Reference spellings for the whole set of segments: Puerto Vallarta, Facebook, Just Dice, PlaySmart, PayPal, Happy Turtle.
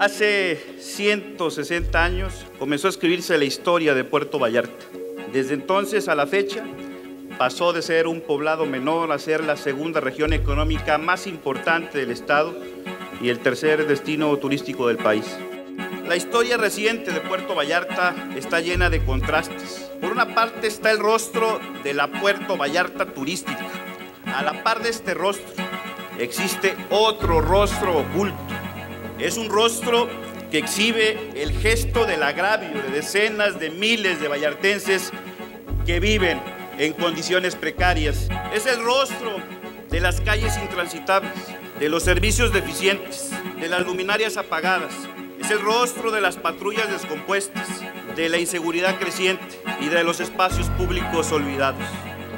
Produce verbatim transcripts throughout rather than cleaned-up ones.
Hace ciento sesenta años comenzó a escribirse la historia de Puerto Vallarta. Desde entonces a la fecha, pasó de ser un poblado menor a ser la segunda región económica más importante del estado y el tercer destino turístico del país. La historia reciente de Puerto Vallarta está llena de contrastes. Por una parte está el rostro de la Puerto Vallarta turística. A la par de este rostro, existe otro rostro oculto. Es un rostro que exhibe el gesto del agravio de decenas de miles de vallartenses que viven en condiciones precarias. Es el rostro de las calles intransitables, de los servicios deficientes, de las luminarias apagadas. Es el rostro de las patrullas descompuestas, de la inseguridad creciente y de los espacios públicos olvidados.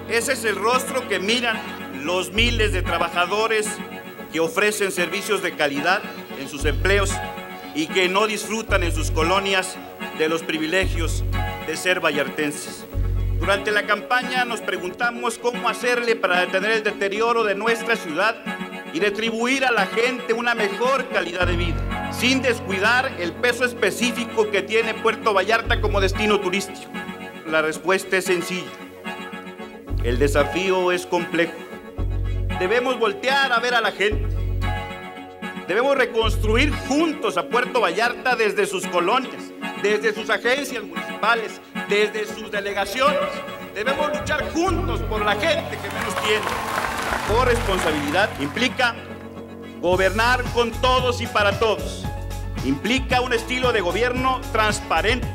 Ese es el rostro que miran los miles de trabajadores que ofrecen servicios de calidad en sus empleos y que no disfrutan en sus colonias de los privilegios de ser vallartenses. Durante la campaña nos preguntamos cómo hacerle para detener el deterioro de nuestra ciudad y retribuir a la gente una mejor calidad de vida, sin descuidar el peso específico que tiene Puerto Vallarta como destino turístico. La respuesta es sencilla. El desafío es complejo. Debemos voltear a ver a la gente. Debemos reconstruir juntos a Puerto Vallarta desde sus colonias, desde sus agencias municipales, desde sus delegaciones. Debemos luchar juntos por la gente que menos tiene. La corresponsabilidad implica gobernar con todos y para todos. Implica un estilo de gobierno transparente,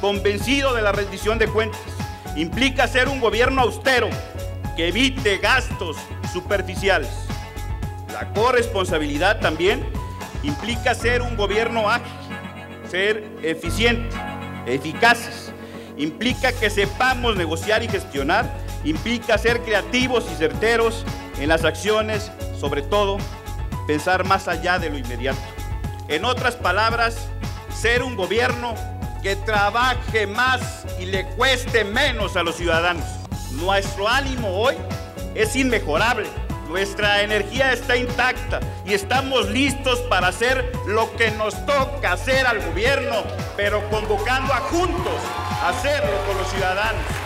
convencido de la rendición de cuentas. Implica ser un gobierno austero, que evite gastos superficiales. La corresponsabilidad también implica ser un gobierno ágil, ser eficiente, eficaces. Implica que sepamos negociar y gestionar, implica ser creativos y certeros en las acciones, sobre todo, pensar más allá de lo inmediato. En otras palabras, ser un gobierno que trabaje más y le cueste menos a los ciudadanos. Nuestro ánimo hoy es inmejorable. Nuestra energía está intacta y estamos listos para hacer lo que nos toca hacer al gobierno, pero convocando a juntos hacerlo con los ciudadanos.